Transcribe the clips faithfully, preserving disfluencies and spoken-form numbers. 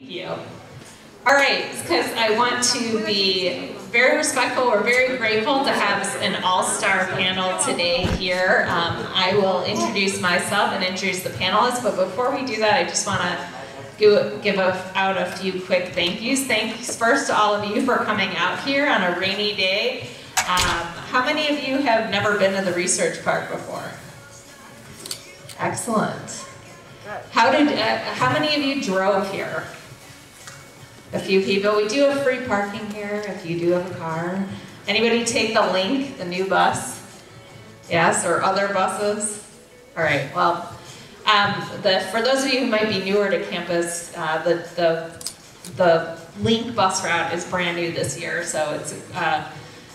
Thank you. All right, because I want to be very respectful. We're very grateful to have an all-star panel today here. Um, I will introduce myself and introduce the panelists, but before we do that, I just want to give, give a, out a few quick thank yous. Thanks first to all of you for coming out here on a rainy day. Um, how many of you have never been to the research park before? Excellent. How did? Uh, how many of you drove here? A few people. We do have free parking here if you do have a car. Anybody take the Link, the new bus? Yes, or other buses? All right, well, um, the, for those of you who might be newer to campus, uh, the, the, the Link bus route is brand new this year, so it's, uh,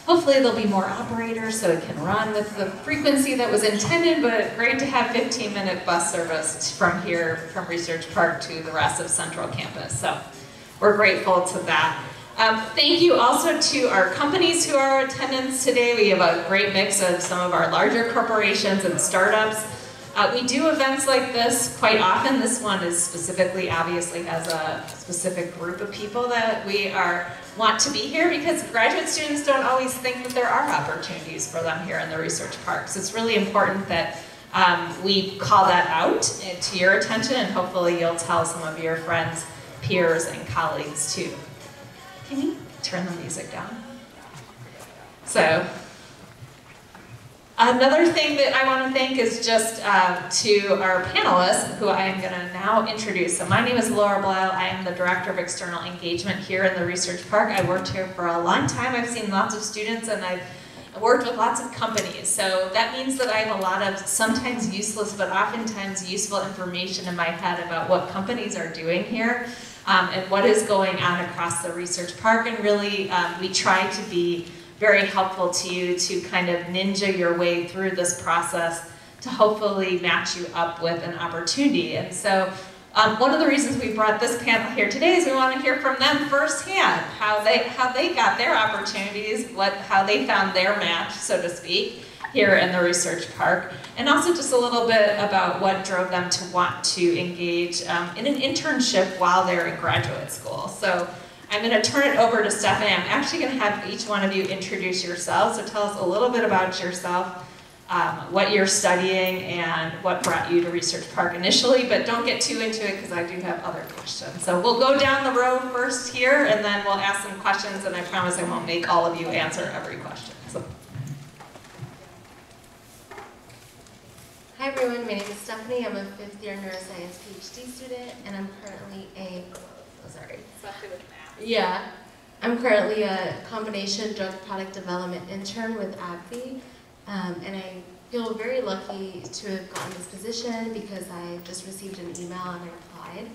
hopefully there'll be more operators so it can run with the frequency that was intended, but great to have fifteen minute bus service from here, from Research Park to the rest of Central Campus. So. We're grateful to that. Um, thank you also to our companies who are in attendance today. We have a great mix of some of our larger corporations and startups. Uh, we do events like this quite often. This one is specifically, obviously, as a specific group of people that we are want to be here because graduate students don't always think that there are opportunities for them here in the research park. So it's really important that um, we call that out to your attention, and hopefully you'll tell some of your friends, peers, and colleagues too. Can you turn the music down? So, another thing that I want to thank is just uh, to our panelists, who I am going to now introduce. So my name is Laura Blyle. I am the Director of External Engagement here in the Research Park. I worked here for a long time. I've seen lots of students, and I've worked with lots of companies. So that means that I have a lot of sometimes useless, but oftentimes useful information in my head about what companies are doing here. Um, and what is going on across the research park, and really um, we try to be very helpful to you to kind of ninja your way through this process to hopefully match you up with an opportunity. And so um, one of the reasons we brought this panel here today is we want to hear from them firsthand how they how they got their opportunities, what how they found their match, so to speak, here in the research park, and also just a little bit about what drove them to want to engage um, in an internship while they're in graduate school. So I'm going to turn it over to Stephanie. I'm actually going to have each one of you introduce yourselves. So tell us a little bit about yourself, um, what you're studying, and what brought you to Research Park initially, but don't get too into it because I do have other questions. So we'll go down the road first here, and then we'll ask some questions, and I promise I won't make all of you answer every question. So. Hi everyone, my name is Stephanie. I'm a fifth year neuroscience PhD student, and I'm currently a, oh sorry. Especially with math. Yeah. I'm currently a combination drug product development intern with AbbVie, um, and I feel very lucky to have gotten this position because I just received an email and I applied.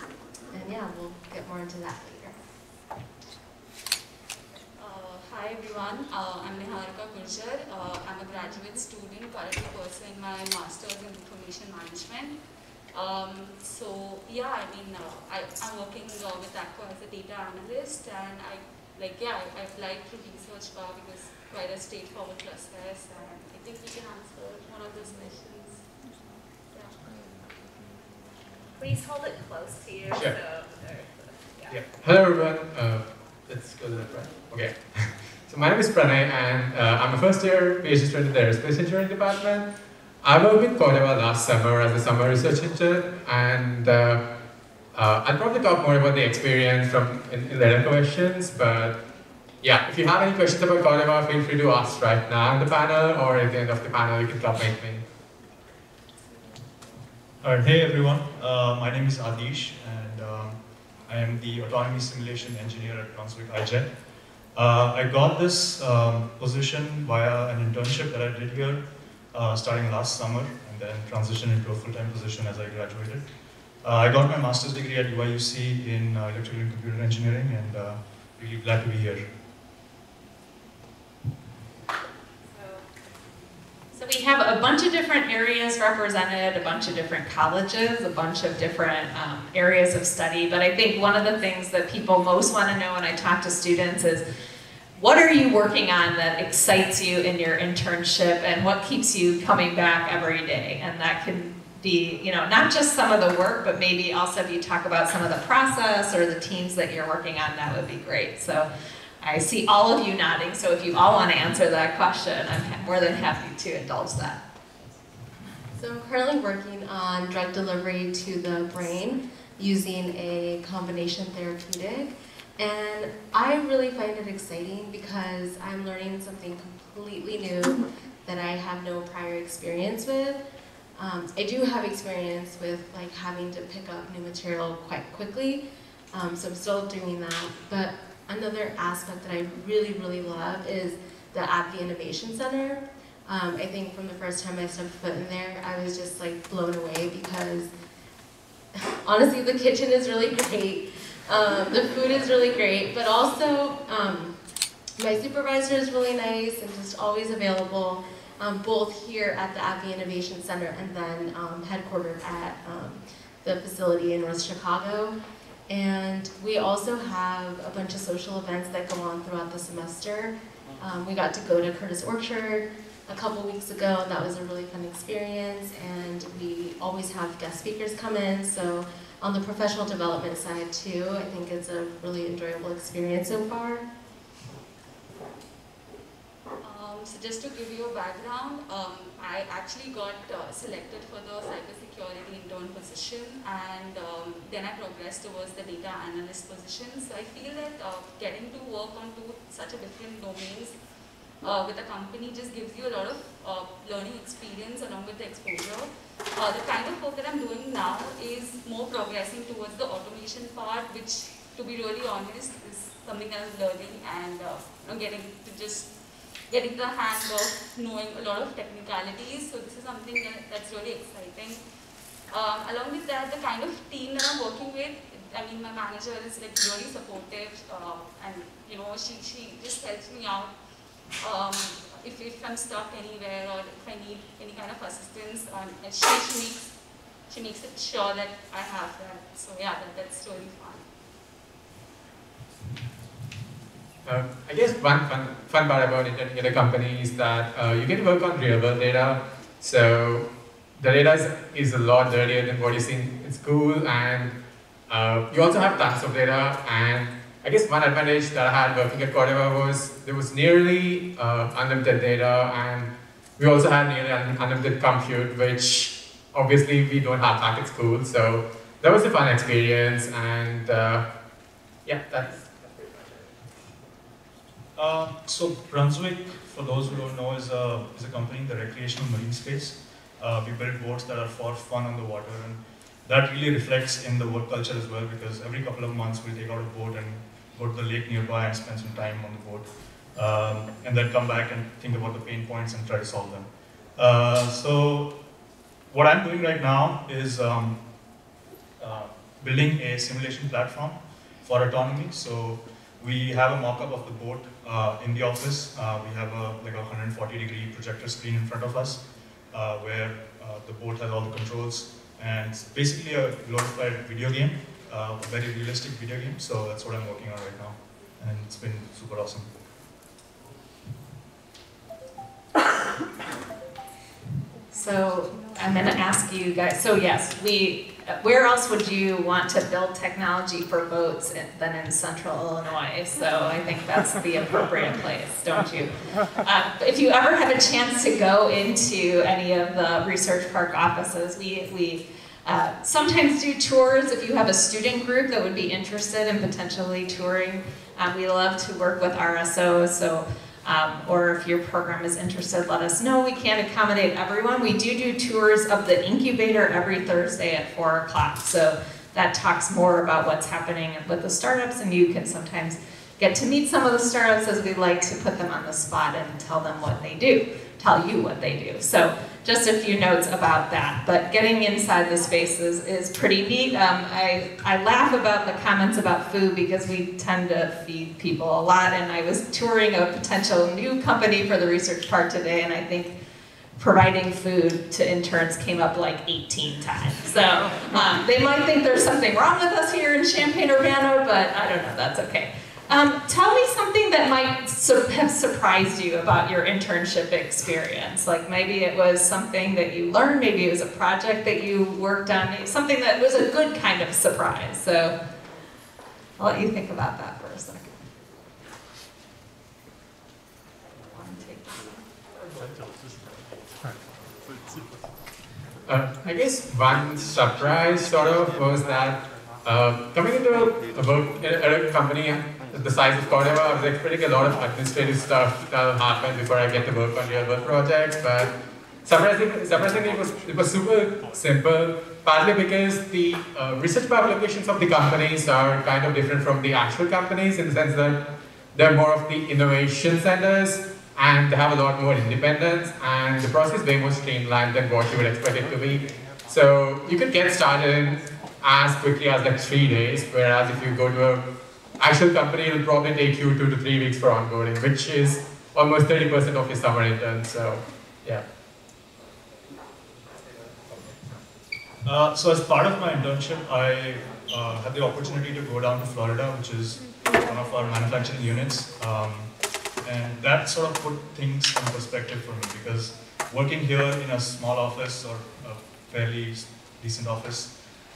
Um, and yeah, we'll get more into that later. Hi everyone, uh, I'm Niharika Gurjar. Uh, I'm a graduate student currently pursuing my master's in information management. Um, so yeah, I mean, uh, I, I'm working uh, with AGCO as a data analyst, and I like yeah, I, I've liked to research bar because it's quite a straightforward process, and I think we can answer one of those questions. Yeah. Please hold it close to you. Sure. So, there, yeah. Yeah. Hello everyone. Uh, Let's go to that, right? Okay. So my name is Pranay, and uh, I'm a first-year PhD student in the Aerospace Engineering Department. I worked with Corteva last summer as a summer research intern, and uh, uh, I'll probably talk more about the experience from in, in later questions. But yeah, if you have any questions about Corteva, feel free to ask right now in the panel, or at the end of the panel, you can drop me. All right. Hey everyone. Uh, my name is Aadish, and. Um, I am the autonomy simulation engineer at Brunswick Autonomy. Uh, I got this um, position via an internship that I did here uh, starting last summer, and then transitioned into a full-time position as I graduated. Uh, I got my master's degree at U I U C in uh, electrical and computer engineering, and uh, really glad to be here. So we have a bunch of different areas represented, a bunch of different colleges, a bunch of different um, areas of study, but I think one of the things that people most want to know when I talk to students is, what are you working on that excites you in your internship, and what keeps you coming back every day? And that can be, you know, not just some of the work, but maybe also if you talk about some of the process or the teams that you're working on, that would be great. So I see all of you nodding, so if you all want to answer that question, I'm more than happy to indulge that. So I'm currently working on drug delivery to the brain using a combination therapeutic. And I really find it exciting because I'm learning something completely new that I have no prior experience with. Um, I do have experience with like having to pick up new material quite quickly, um, so I'm still doing that. But another aspect that I really, really love is the AbbVie Innovation Center. Um, I think from the first time I stepped foot in there, I was just like blown away because honestly, the kitchen is really great. Um, the food is really great, but also um, my supervisor is really nice and just always available, um, both here at the AbbVie Innovation Center and then um, headquartered at um, the facility in North Chicago. And we also have a bunch of social events that go on throughout the semester. Um, we got to go to Curtis Orchard a couple weeks ago. That was a really fun experience, and we always have guest speakers come in. So on the professional development side too, I think it's a really enjoyable experience so far. Um, so just to give you a background, um, I actually got uh, selected for the cybersecurity intern position, and um, then I progressed towards the data analyst position. So I feel that uh, getting to work on two such a different domains Uh, with a company just gives you a lot of uh, learning experience along with the exposure. Uh, the kind of work that I'm doing now is more progressing towards the automation part, which, to be really honest, is something that I'm learning and uh, I'm getting to just getting the hang of knowing a lot of technicalities. So this is something that, that's really exciting. Um, along with that, the kind of team that I'm working with, I mean, my manager is like really supportive, uh, and you know, she she just helps me out. Um, if, if I'm stuck anywhere or if I need any kind of assistance, um, and she, she, makes, she makes it sure that I have that. So yeah, that, that's really fun. Uh, I guess one fun, fun part about interning at a company is that uh, you get to work on real world data. So the data is, is a lot dirtier than what you see in school, and uh, you also have tons of data. And I guess one advantage that I had working at Corteva was there was nearly uh, unlimited data, and we also had nearly unlimited compute, which obviously we don't have back at school. So that was a fun experience, and uh, yeah, that's, that's pretty much it. Uh, so Brunswick, for those who don't know, is a, is a company in the recreational marine space. Uh, we build boats that are for fun on the water, and that really reflects in the work culture as well, because every couple of months we'll take out a boat and go to the lake nearby and spend some time on the boat, um, and then come back and think about the pain points and try to solve them. Uh, so what I'm doing right now is um, uh, building a simulation platform for autonomy. So we have a mock-up of the boat uh, in the office. Uh, we have a, like a one hundred forty degree projector screen in front of us uh, where uh, the boat has all the controls, and it's basically a glorified video game. Uh, a very realistic video game, so that's what I'm working on right now, and it's been super awesome. So I'm going to ask you guys. So yes, we. Where else would you want to build technology for boats in, than in Central Illinois? So I think that's the appropriate place, don't you? Uh, if you ever have a chance to go into any of the research park offices, we we. Uh, sometimes do tours if you have a student group that would be interested in potentially touring. Um, we love to work with R S Os, so, um, or if your program is interested, let us know. We can't accommodate everyone. We do do tours of the incubator every Thursday at four o'clock, so that talks more about what's happening with the startups, and you can sometimes get to meet some of the startups, as we like to put them on the spot and tell them what they do, tell you what they do. So just a few notes about that, but getting inside the spaces is, is pretty neat. Um, I, I laugh about the comments about food because we tend to feed people a lot, and I was touring a potential new company for the research part today, and I think providing food to interns came up like eighteen times. So um, they might think there's something wrong with us here in Champaign-Urbana, but I don't know, that's okay. Um, tell me something that might sur- have surprised you about your internship experience. Like maybe it was something that you learned, maybe it was a project that you worked on, something that was a good kind of surprise. So I'll let you think about that for a second. Uh, I guess one surprise sort of was that uh, coming into a, work, a, a company the size of Corteva, I was expecting a lot of administrative stuff that'll happen before I get to work on real work projects. But surprisingly, surprisingly it was it was super simple. Partly because the uh, research publications of the companies are kind of different from the actual companies in the sense that they're more of the innovation centers. And they have a lot more independence, and the process is way more streamlined than what you would expect it to be. So you could get started in as quickly as like three days, whereas if you go to an actual company, it'll probably take you two to three weeks for onboarding, which is almost thirty percent of your summer intern. So, yeah. Uh, so as part of my internship, I uh, had the opportunity to go down to Florida, which is one of our manufacturing units. Um, And that sort of put things in perspective for me, because working here in a small office or a fairly decent office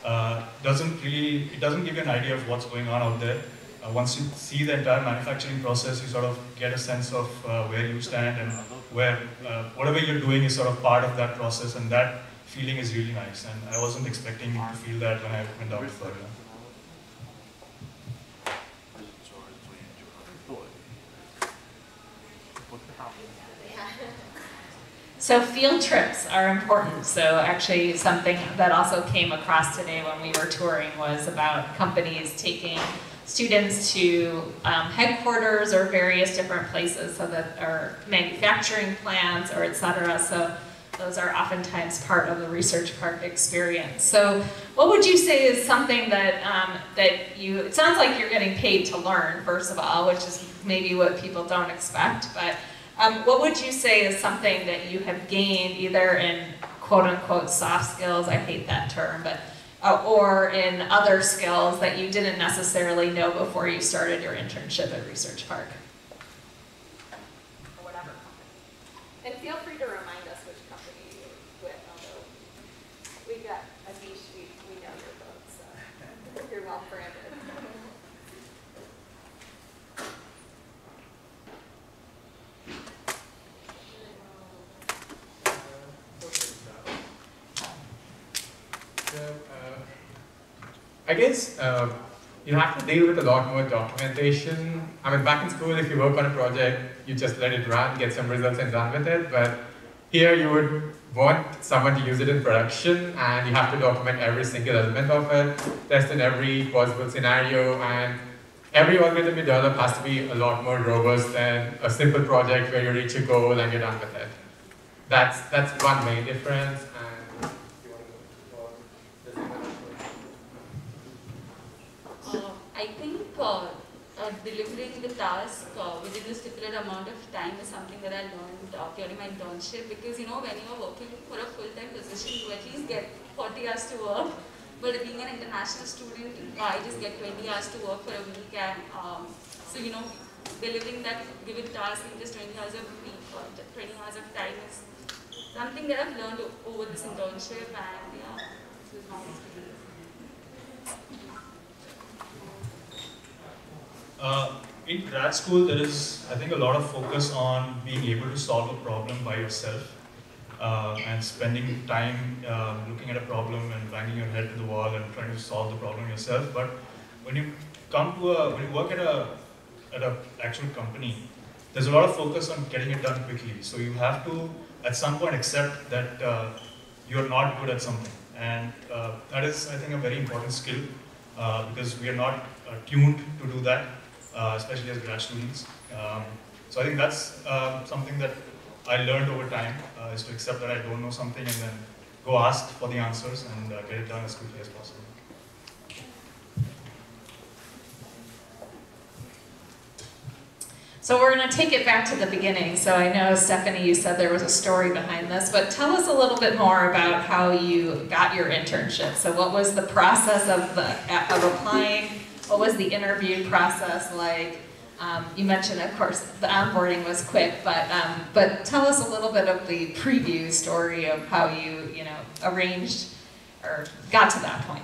uh, doesn't really, it doesn't give you an idea of what's going on out there. Uh, once you see the entire manufacturing process, you sort of get a sense of uh, where you stand and where uh, whatever you're doing is sort of part of that process, and that feeling is really nice. And I wasn't expecting to feel that when I went out further. So field trips are important. So actually something that also came across today when we were touring was about companies taking students to um, headquarters or various different places, so that are manufacturing plants or et cetera. So those are oftentimes part of the research park experience. So what would you say is something that, um, that you, it sounds like you're getting paid to learn, first of all, which is maybe what people don't expect, but Um, what would you say is something that you have gained either in quote-unquote soft skills, I hate that term, but uh, or in other skills that you didn't necessarily know before you started your internship at Research Park? Or whatever company. And feel free to remind us which company you're with, although we've got Aadish, we, we know your boat, so you're well branded. I guess uh, you have to deal with a lot more documentation. I mean, back in school, if you work on a project, you just let it run, get some results and done with it. But here you would want someone to use it in production, and you have to document every single element of it, test in every possible scenario, and every algorithm you develop has to be a lot more robust than a simple project where you reach a goal and you're done with it. That's, that's one main difference. I think uh, uh, delivering the task uh, within a stipulated amount of time is something that I learned uh, during my internship, because you know when you're working for a full-time position you at least get forty hours to work, but being an international student uh, I just get twenty hours to work for a week, and um, so you know delivering that given task in just twenty hours a week or twenty hours of time is something that I've learned over this internship, and yeah, this is my experience. Uh, in grad school, there is, I think, a lot of focus on being able to solve a problem by yourself uh, and spending time uh, looking at a problem and banging your head to the wall and trying to solve the problem yourself. But when you come to a, when you work at a, at a actual company, there's a lot of focus on getting it done quickly. So you have to, at some point, accept that uh, you're not good at something. And uh, that is, I think, a very important skill uh, because we are not uh, tuned to do that. Uh, especially as grad students. Um, so I think that's uh, something that I learned over time, uh, is to accept that I don't know something and then go ask for the answers and uh, get it done as quickly as possible. So we're going to take it back to the beginning. So I know, Stephanie, you said there was a story behind this, but tell us a little bit more about how you got your internship. So what was the process of, the, of applying? What was the interview process like? Um, you mentioned, of course, the onboarding was quick, but um, but tell us a little bit of the preview story of how you you know arranged or got to that point.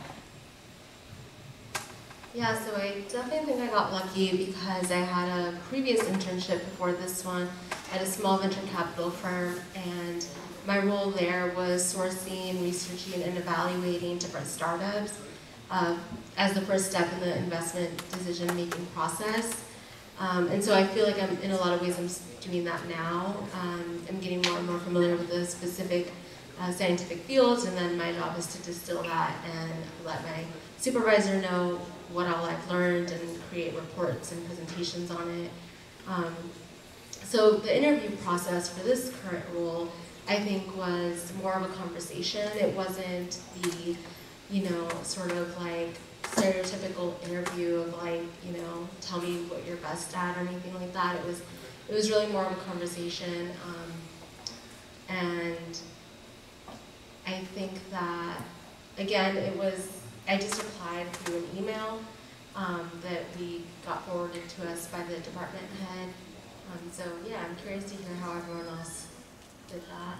Yeah, so I definitely think I got lucky because I had a previous internship before this one at a small venture capital firm, and my role there was sourcing, researching, and evaluating different startups uh, as the first step in the investment decision-making process. Um, and so I feel like I'm, in a lot of ways, I'm doing that now. Um, I'm getting more and more familiar with the specific uh, scientific fields, and then my job is to distill that and let my supervisor know what all I've learned and create reports and presentations on it. Um, so the interview process for this current role, I think, was more of a conversation. It wasn't the, you know, sort of like stereotypical interview of like, you know, tell me what you're best at or anything like that. It was, it was really more of a conversation, um, and I think that, again, it was, I just applied through an email um, that we got forwarded to us by the department head. Um, so yeah, I'm curious to hear how everyone else did that.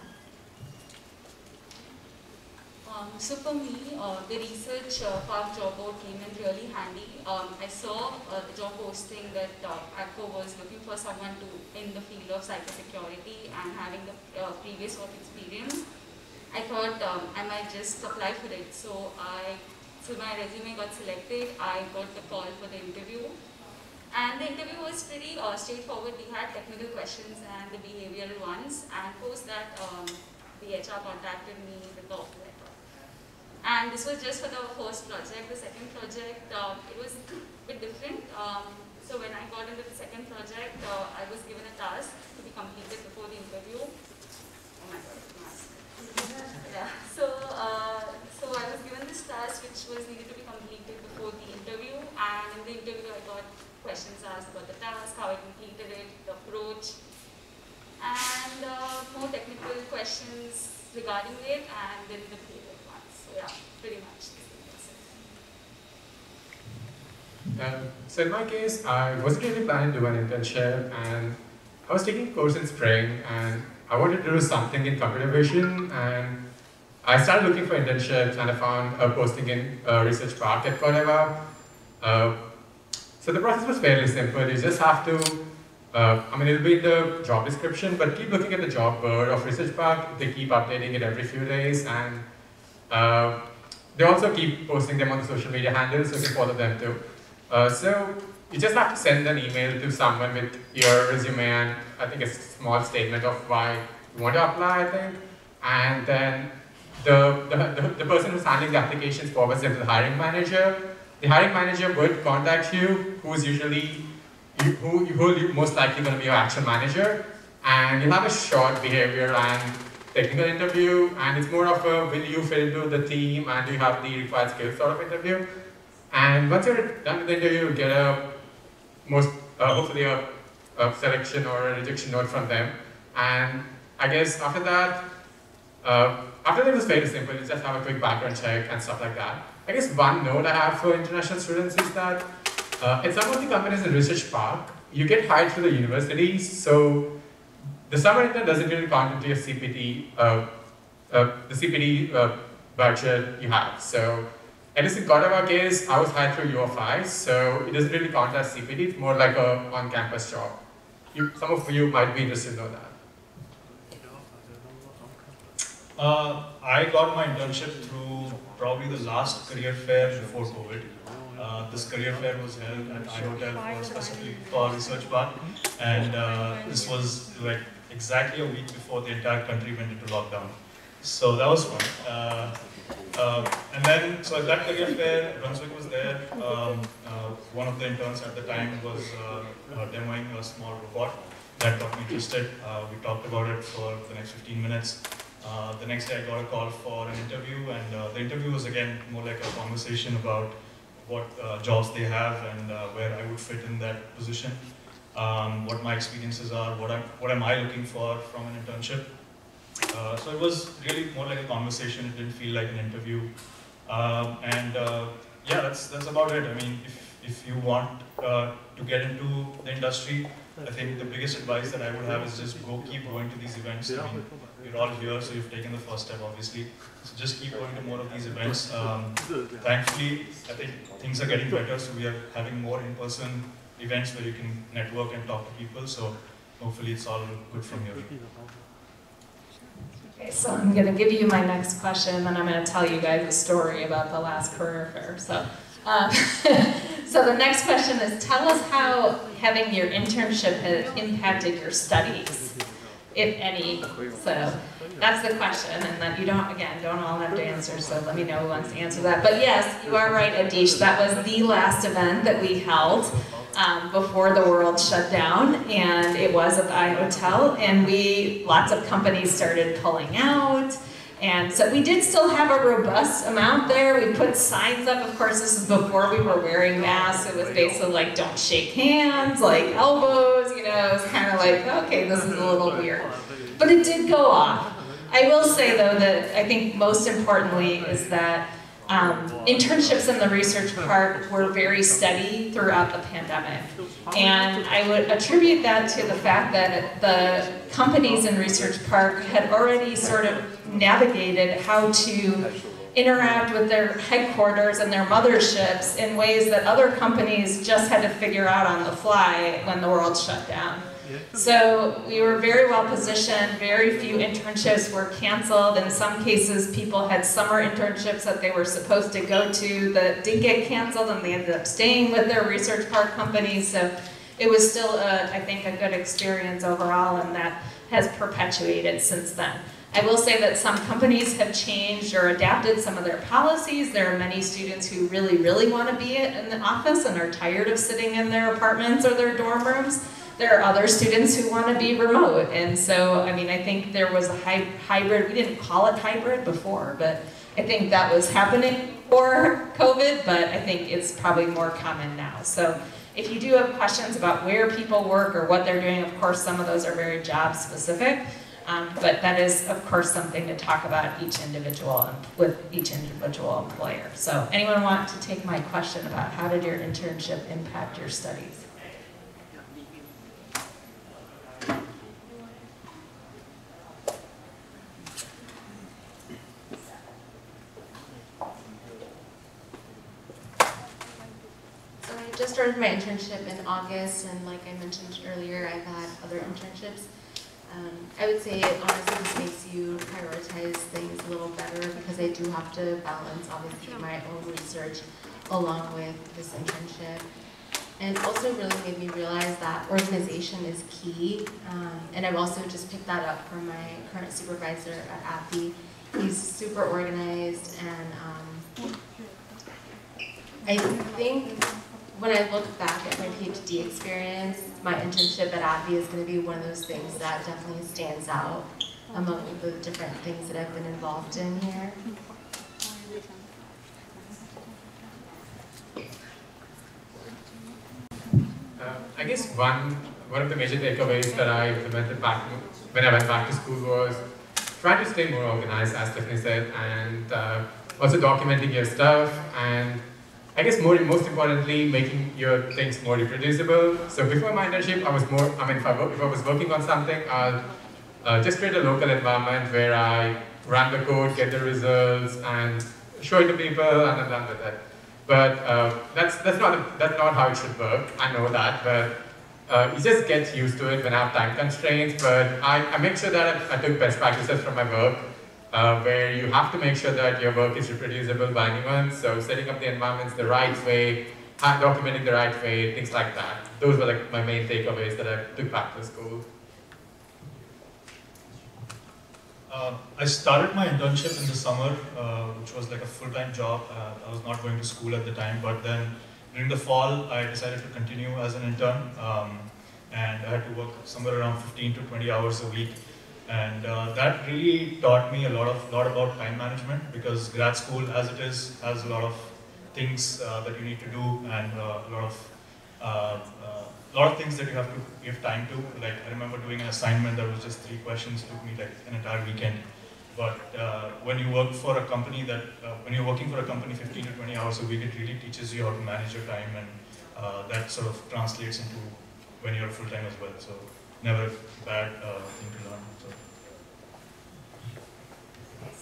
Um, so for me, uh, the research uh, park job board came in really handy. Um, I saw uh, the job posting that uh, AGCO was looking for someone to in the field of cybersecurity and having the uh, previous work experience. I thought um, I might just apply for it. So I, so my resume got selected. I got the call for the interview, and the interview was pretty uh, straightforward. We had technical questions and the behavioral ones, and post that um, the H R contacted me with the offer. And this was just for the first project. The second project, uh, it was a bit different. Um, so when I got into the second project, uh, I was given a task to be completed before the interview. Oh my God, mask. Yeah. So, uh, so I was given this task which was needed to be completed before the interview. And in the interview, I got questions asked about the task, how I completed it, the approach, and uh, more technical questions regarding it, and then the paper. Yeah, pretty much. Um, so in my case, I wasn't really planning to do an internship, and I was taking a course in spring, and I wanted to do something in computer vision, and I started looking for internships, and I found a posting in uh, Research Park at Corteva. Uh, so the process was fairly simple. You just have to, uh, I mean, it'll be in the job description, but keep looking at the job board of Research Park. They keep updating it every few days, and Uh, they also keep posting them on the social media handles, so you can follow them too. Uh, so you just have to send an email to someone with your resume and I think a small statement of why you want to apply, I think. And then the, the, the, the person who's handling the applications forwards them to the hiring manager. The hiring manager would contact you, who's usually, who who most likely going to be your actual manager. And you'll have a short behavior and technical interview, and it's more of a will you fit into the team and do you have the required skills sort of interview. And once you're done with the interview, you get a most uh, hopefully a, a selection or a rejection note from them. And I guess after that, uh, after that it was very simple. You just have a quick background check and stuff like that. I guess one note I have for international students is that uh, at some of the companies in Research Park, you get hired through the university, so the summer intern doesn't really count into your C P T, uh, uh, the C P T uh, budget you have. So, at least in Corteva case, I was hired through U of I, so it doesn't really count as C P T. It's more like a on-campus job. You, some of you might be interested to know that. Uh, I got my internship through probably the last career fair before COVID. Uh, this career fair was held at iHotel for specifically for Research Park, and uh, this was like exactly a week before the entire country went into lockdown. So that was fun. Uh, uh, and then, so at that career fair, Brunswick was there. Um, uh, one of the interns at the time was uh, uh, demoing a small robot that got me interested. Uh, we talked about it for the next fifteen minutes. Uh, the next day I got a call for an interview, and uh, the interview was again more like a conversation about what uh, jobs they have and uh, where I would fit in that position. Um, what my experiences are, what, I'm, what am I looking for from an internship. Uh, so it was really more like a conversation, it didn't feel like an interview. Um, and uh, yeah, that's, that's about it. I mean, if, if you want uh, to get into the industry, I think the biggest advice that I would have is just go keep going to these events. I mean, you're all here, so you've taken the first step, obviously. So just keep going to more of these events. Um, thankfully, I think things are getting better, so we are having more in-person events where you can network and talk to people. So hopefully it's all good from here. Okay, so I'm going to give you my next question, and then I'm going to tell you guys a story about the last career fair. So. Um, so the next question is, tell us how having your internship has impacted your studies, if any. So that's the question, and that you don't, again, don't all have to answer, so let me know who wants to answer that. But yes, you are right, Aadish, that was the last event that we held um, before the world shut down, and it was at the I Hotel, and we, lots of companies started pulling out. And so we did still have a robust amount there. We put signs up. Of course, this is before we were wearing masks. It was basically like, don't shake hands, like elbows, you know. It was kind of like, okay, this is a little weird. But it did go off. I will say, though, that I think most importantly is that um, internships in the research park were very steady throughout the pandemic. And I would attribute that to the fact that the companies in Research Park had already sort of navigated how to interact with their headquarters and their motherships in ways that other companies just had to figure out on the fly when the world shut down. So we were very well positioned. Very few internships were canceled. In some cases, people had summer internships that they were supposed to go to that did get canceled, and they ended up staying with their research park companies. So it was still, a, I think, a good experience overall, and that has perpetuated since then. I will say that some companies have changed or adapted some of their policies. There are many students who really, really want to be in the office and are tired of sitting in their apartments or their dorm rooms. There are other students who want to be remote. And so, I mean, I think there was a hy hybrid, we didn't call it hybrid before, but I think that was happening before COVID, but I think it's probably more common now. So if you do have questions about where people work or what they're doing, of course, some of those are very job specific. Um, but that is, of course, something to talk about each individual with each individual employer. So anyone want to take my question about how did your internship impact your studies? So I just started my internship in August, and like I mentioned earlier, I've had other internships. Um, I would say it honestly just makes you prioritize things a little better, because I do have to balance, obviously, my own research along with this internship. And also really made me realize that organization is key. Um, and I've also just picked that up from my current supervisor at AbbVie. He's super organized, and um, I think when I look back at my PhD experience, my internship at AbbVie is going to be one of those things that definitely stands out among the different things that I've been involved in here. Uh, I guess one one of the major takeaways that I implemented back when I went back to school was trying to stay more organized, as Stephanie said, and uh, also documenting your stuff, and I guess more, most importantly, making your things more reproducible. So before my internship, I was more, I mean, if I, work, if I was working on something, I'll uh, just create a local environment where I run the code, get the results, and show it to people, and I'm done with it. But uh, that's, that's, not a, that's not how it should work. I know that, but uh, you just get used to it when I have time constraints. But I, I make sure that I, I took best practices from my work. Uh, where you have to make sure that your work is reproducible by anyone, so setting up the environments the right way, documenting the right way, things like that. Those were like my main takeaways that I took back to school. Uh, I started my internship in the summer, uh, which was like a full-time job. Uh, I was not going to school at the time, but then during the fall, I decided to continue as an intern, um, and I had to work somewhere around fifteen to twenty hours a week. And uh, that really taught me a lot of lot about time management, because grad school, as it is, has a lot of things uh, that you need to do, and uh, a lot of uh, uh, lot of things that you have to give time to. Like I remember doing an assignment that was just three questions, took me like an entire weekend. But uh, when you work for a company that, uh, when you're working for a company fifteen to twenty hours a week, it really teaches you how to manage your time, and uh, that sort of translates into when you're full time as well. So never a bad uh, thing to learn.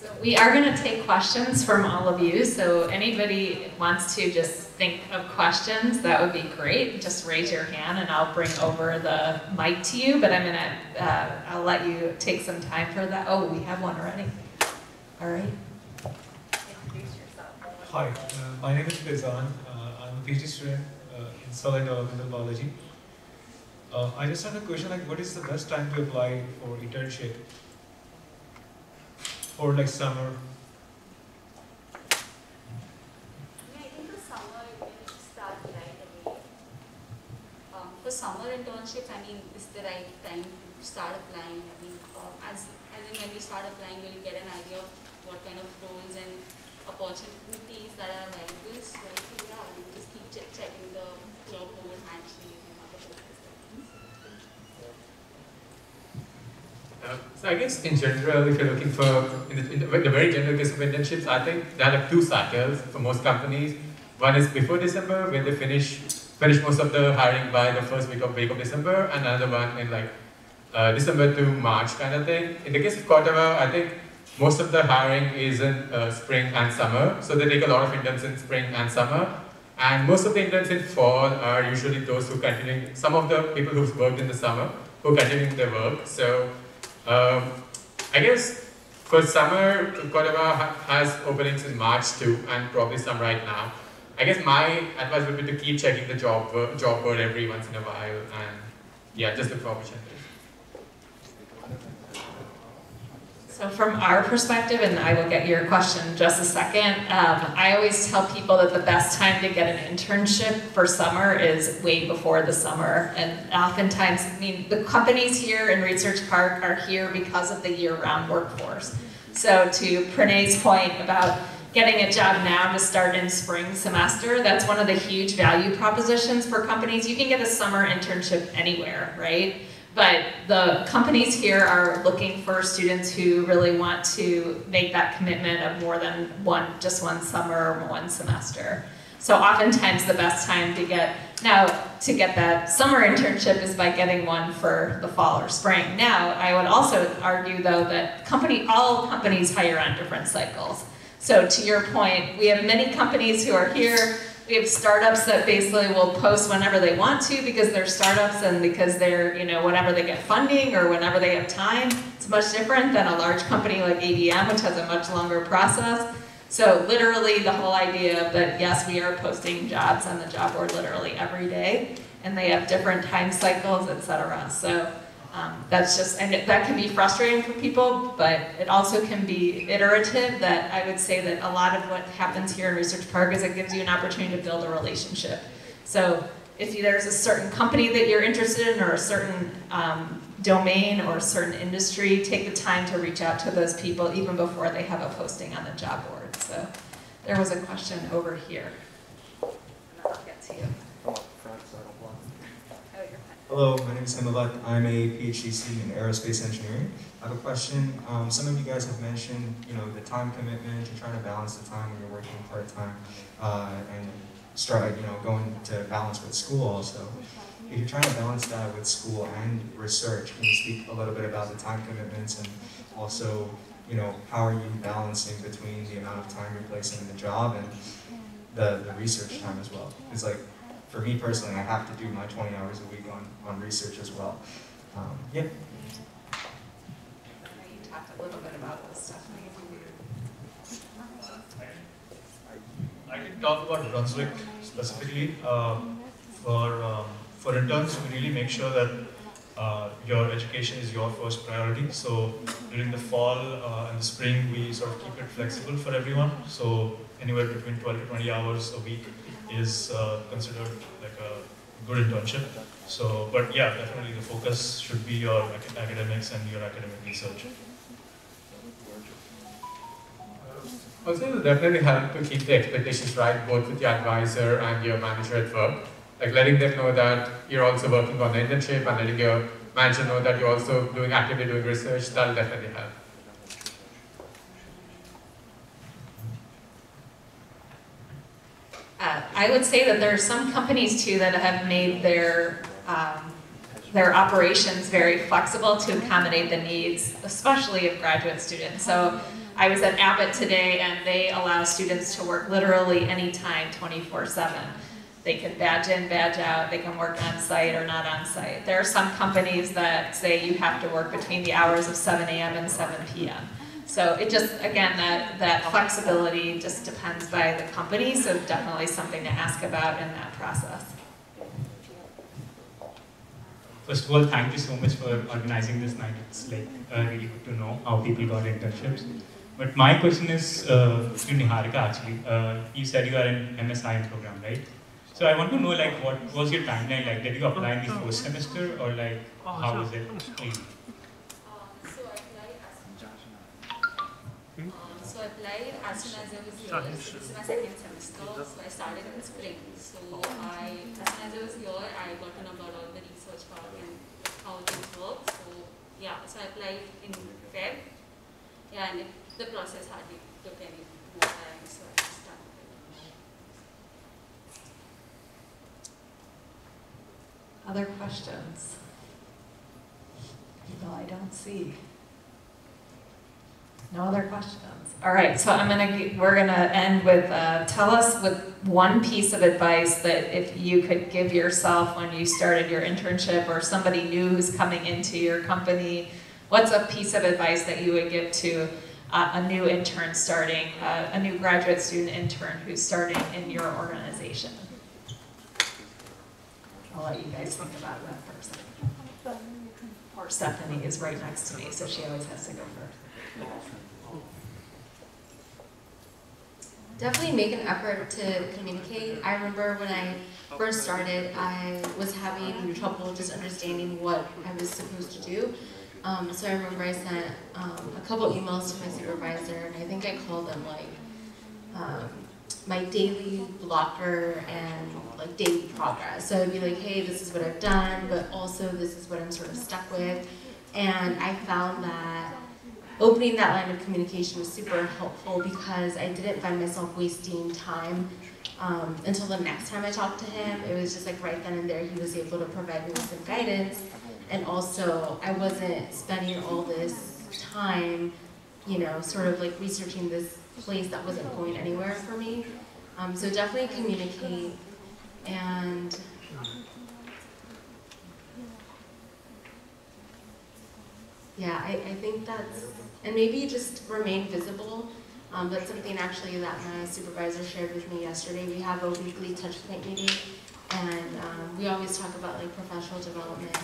So. so we are going to take questions from all of you. So anybody wants to just think of questions, that would be great. Just raise your hand, and I'll bring over the mic to you. But I'm going to, uh, I'll let you take some time for that. Oh, we have one already. All right. Introduce yourself. Hi, uh, my name is Bezan. Uh, I'm a PhD student uh, in cell and developmental biology. Uh, I just have a question, like, what is the best time to apply for internship? Or like summer? Yeah, I think the summer, you can start right away. Um, for summer internships, I mean, it's the right time to start applying. I mean, um, as, as in when we start applying, we'll get an idea of what kind of roles and opportunities that are available. So I think, yeah, you just keep check checking the job board actually. Uh, so I guess in general, if you're looking for, in the, in the, the very general case of internships, I think there are two cycles for most companies. One is before December, where they finish finish most of the hiring by the first week of week of December, and another one in like uh, December to March kind of thing. In the case of Corteva, I think most of the hiring is in uh, spring and summer, so they take a lot of interns in spring and summer, and most of the interns in fall are usually those who continue, some of the people who've worked in the summer, who continue their work. So. Um, I guess for summer, Corteva ha has openings in March too, and probably some right now. I guess my advice would be to keep checking the job job board every once in a while, and yeah, just look for opportunities. So from our perspective, and I will get your question in just a second, um, I always tell people that the best time to get an internship for summer is way before the summer. And oftentimes, I mean, the companies here in Research Park are here because of the year-round workforce. So to Pranay's point about getting a job now to start in spring semester, that's one of the huge value propositions for companies. You can get a summer internship anywhere, right? But the companies here are looking for students who really want to make that commitment of more than one, just one summer or one semester. So oftentimes the best time to get, now to get that summer internship is by getting one for the fall or spring. Now, I would also argue though that company, all companies hire on different cycles. So to your point, we have many companies who are here. We have startups that basically will post whenever they want to because they're startups and because they're, you know, whenever they get funding or whenever they have time. It's much different than a large company like A D M, which has a much longer process. So literally the whole idea that, yes, we are posting jobs on the job board literally every day, and they have different time cycles, et cetera. So um, that's just, and it, that can be frustrating for people, but it also can be iterative. That I would say that a lot of what happens here in Research Park is it gives you an opportunity to build a relationship. So if you, there's a certain company that you're interested in, or a certain um, domain or a certain industry, take the time to reach out to those people even before they have a posting on the job board. So there was a question over here, and I'll get to you. Hello, my name is Himaluk. I'm a PhD student in aerospace engineering. I have a question. Um, some of you guys have mentioned, you know, the time commitment and trying to balance the time when you're working part time uh, and start, you know, going to balance with school also. If you're trying to balance that with school and research, can you speak a little bit about the time commitments and also, you know, how are you balancing between the amount of time you're placing in the job and the, the research time as well? It's like, for me personally, I have to do my twenty hours a week on, on research as well. Um, yeah. You talked a little bit about this, Stephanie. I can talk about Brunswick specifically. Um, for, um, for interns, we really make sure that uh, your education is your first priority. So during the fall uh, and the spring, we sort of keep it flexible for everyone. So anywhere between twelve to twenty hours a week is uh, considered like a good internship. So, but yeah, definitely the focus should be your academics and your academic research. Also, it'll definitely help to keep the expectations right, both with your advisor and your manager at work. Like letting them know that you're also working on the internship and letting your manager know that you're also doing actively doing research, that'll definitely help. I would say that there are some companies too that have made their um, their operations very flexible to accommodate the needs, especially of graduate students. So I was at Abbott today, and they allow students to work literally anytime, twenty-four seven. They can badge in, badge out, they can work on site or not on site. There are some companies that say you have to work between the hours of seven A M and seven P M So it just, again, that, that flexibility just depends by the company, so definitely something to ask about in that process. First of all, thank you so much for organizing this night. It's like uh, really good to know how people got internships. But my question is uh, to Niharika actually. Uh, you said you are in M S I program, right? So I want to know, like, what was your timeline like? Did you apply in the first semester, or like, how was it? Hmm? Um, so I applied as soon as I was here. This is my second semester, so I started in spring. So I, as soon as I was here, I got to know about all the research part and how things work. So yeah, so I applied in Feb. Yeah, and it, the process hardly took any more time, so I started. Other questions? People I don't see. No other questions. All right, so I'm gonna we're gonna end with uh, tell us with one piece of advice that if you could give yourself when you started your internship, or somebody new who's coming into your company, what's a piece of advice that you would give to uh, a new intern starting, uh, a new graduate student intern who's starting in your organization? I'll let you guys think about that first. Poor Stephanie is right next to me, so she always has to go first. Definitely make an effort to communicate. I remember when I first started, I was having trouble just understanding what I was supposed to do. Um, so I remember I sent um, a couple emails to my supervisor, and I think I called them like um, my daily blocker and like daily progress. So I'd be like, hey, this is what I've done, but also this is what I'm sort of stuck with. And I found that opening that line of communication was super helpful, because I didn't find myself wasting time um, until the next time I talked to him. It was just like right then and there he was able to provide me with some guidance, and also I wasn't spending all this time, you know, sort of like researching this place that wasn't going anywhere for me. Um, so definitely communicate, and yeah, I, I think that's, and maybe just remain visible. Um, that's something actually that my supervisor shared with me yesterday. We have a weekly touch point meeting, and um, we always talk about like professional development.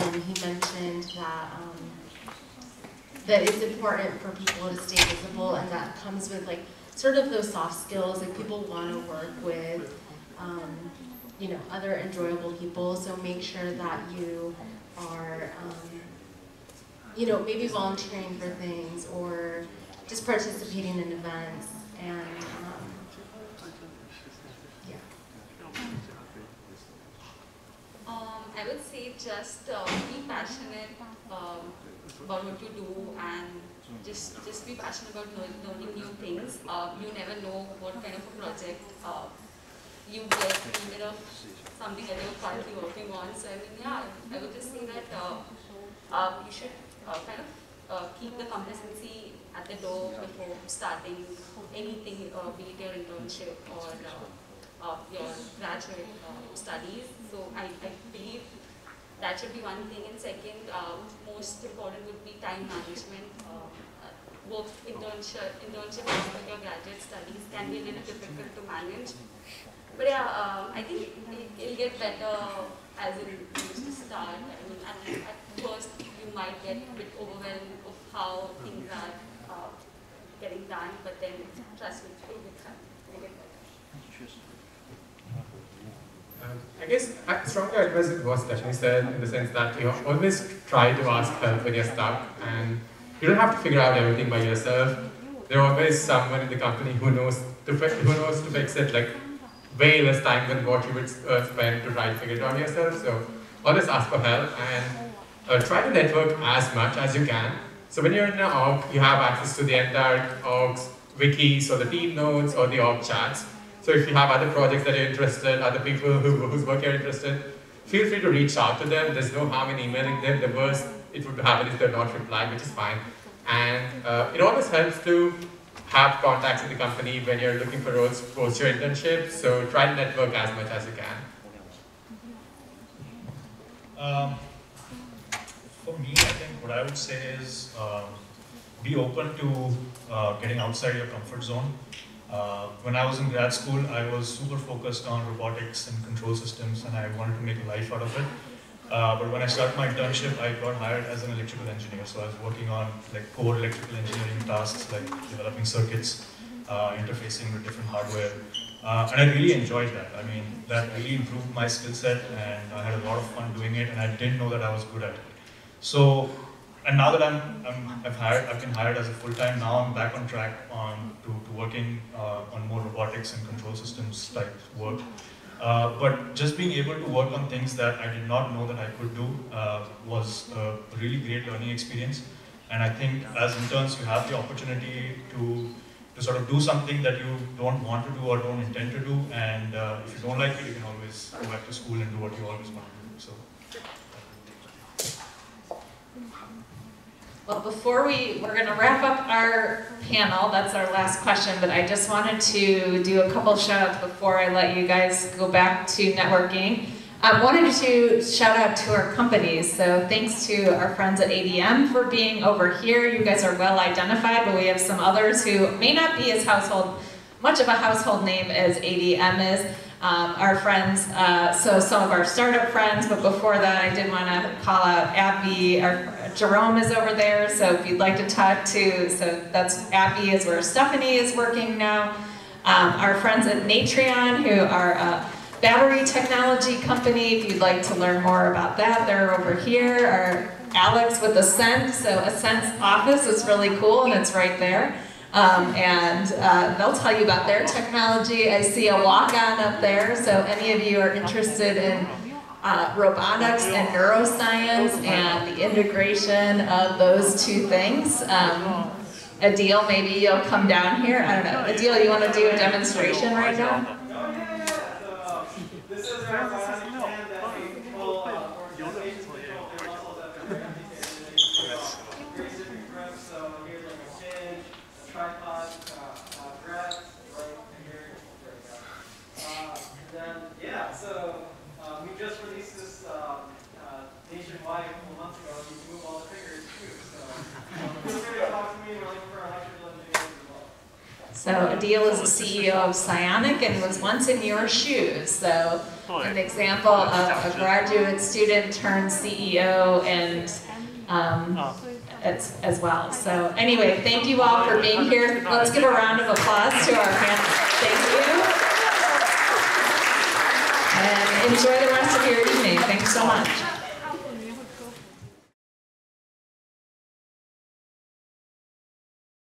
And he mentioned that um, that it's important for people to stay visible, and that comes with like sort of those soft skills. Like people want to work with um, you know, other enjoyable people, so make sure that you are. Um, you know, maybe volunteering for things or just participating in events, and um, yeah. Um, I would say just uh, be passionate um, about what you do, and just just be passionate about learning new things. Uh, you never know what kind of a project uh, you get in the middle of something that you're currently working on. So I mean, yeah, I would just say that uh, uh, you should Uh, kind of uh, keep the complacency at the door before starting anything, uh, be it your internship or uh, uh, your graduate uh, studies. So I, I believe that should be one thing. And second, uh, most important would be time management. Uh, both internship, internship and your graduate studies can be a little difficult to manage. But yeah, uh, I think it'll get better as it used to start. I mean, at, at first, you might get a bit overwhelmed of how things are uh, getting done, but then trust me, it will get better. Um, I guess I strongly advise it was Stephanie said, in the sense that you always try to ask help when you're stuck, and you don't have to figure out everything by yourself. There's always someone in the company who knows to fix, who knows to fix it, like way less time than what you would uh, spend to try to figure it out yourself. So always ask for help, and Uh, try to network as much as you can. So when you're in an org, you have access to the entire org's wiki, so the team notes or the org chats. So if you have other projects that you're interested, other people who, whose work you're interested, feel free to reach out to them. There's no harm in emailing them. The worst it would happen is they're not replying, which is fine. And uh, it always helps to have contacts in the company when you're looking for roles post your internship. So try to network as much as you can. Um, for me, I think what I would say is uh, be open to uh, getting outside your comfort zone. Uh, when I was in grad school, I was super focused on robotics and control systems, and I wanted to make a life out of it. Uh, but when I started my internship, I got hired as an electrical engineer. So I was working on like core electrical engineering tasks, like developing circuits, uh, interfacing with different hardware. Uh, and I really enjoyed that. I mean, that really improved my skill set, and I had a lot of fun doing it, and I didn't know that I was good at it. So, and now that I'm, I'm I've hired, I've been hired as a full-time. Now I'm back on track on to, to working uh, on more robotics and control systems type work. Uh, but just being able to work on things that I did not know that I could do uh, was a really great learning experience. And I think as interns, you have the opportunity to to sort of do something that you don't want to do or don't intend to do. And uh, if you don't like it, you can always go back to school and do what you always want to do. So. Well, before we, we're going to wrap up our panel, that's our last question, but I just wanted to do a couple shout outs before I let you guys go back to networking. I wanted to shout out to our companies. So thanks to our friends at A D M for being over here. You guys are well identified, but we have some others who may not be as household, much of a household name as A D M is. Um, our friends, uh, so some of our startup friends, but before that I did want to call out AbbVie. Our, Jerome is over there, so if you'd like to talk to, so that's AbbVie is where Stephanie is working now. Um, our friends at Natrion, who are a battery technology company, if you'd like to learn more about that, they're over here. Our Alex with Ascent, so Ascent's office is really cool and it's right there. Um, and uh, they'll tell you about their technology. I see a walk-on up there, so any of you are interested in uh, robotics and neuroscience and the integration of those two things. Um, Adil, maybe you'll come down here. I don't know. Adil, you want to do a demonstration right now? This is So Adil is the C E O of Psyonic and was once in your shoes. So an example of a graduate student turned C E O and um, as, as well. So anyway, thank you all for being here. Let's give a round of applause to our panel. Thank you. And enjoy the rest of your evening. Thanks so much.